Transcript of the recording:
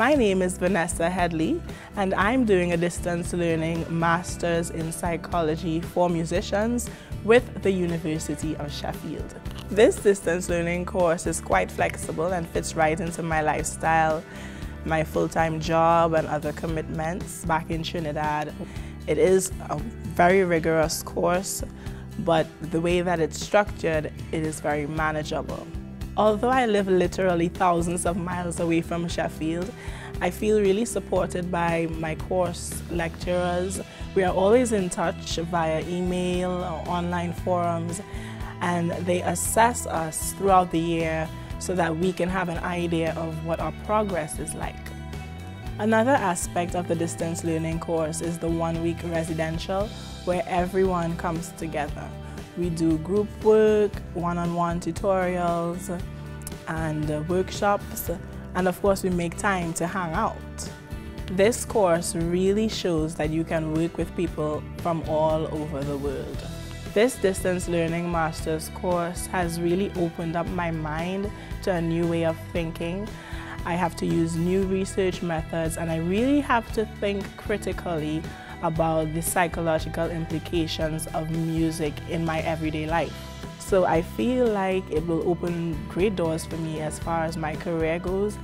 My name is Vanessa Headley and I'm doing a distance learning Masters in Psychology for Musicians with the University of Sheffield. This distance learning course is quite flexible and fits right into my lifestyle, my full-time job and other commitments back in Trinidad. It is a very rigorous course, but the way that it's structured, it is very manageable. Although I live literally thousands of miles away from Sheffield, I feel really supported by my course lecturers. We are always in touch via email or online forums, and they assess us throughout the year so that we can have an idea of what our progress is like. Another aspect of the distance learning course is the one-week residential, where everyone comes together. We do group work, one-on-one tutorials and workshops, and of course we make time to hang out. This course really shows that you can work with people from all over the world. This distance learning master's course has really opened up my mind to a new way of thinking. I have to use new research methods and I really have to think critically about the psychological implications of music in my everyday life. So I feel like it will open great doors for me as far as my career goes.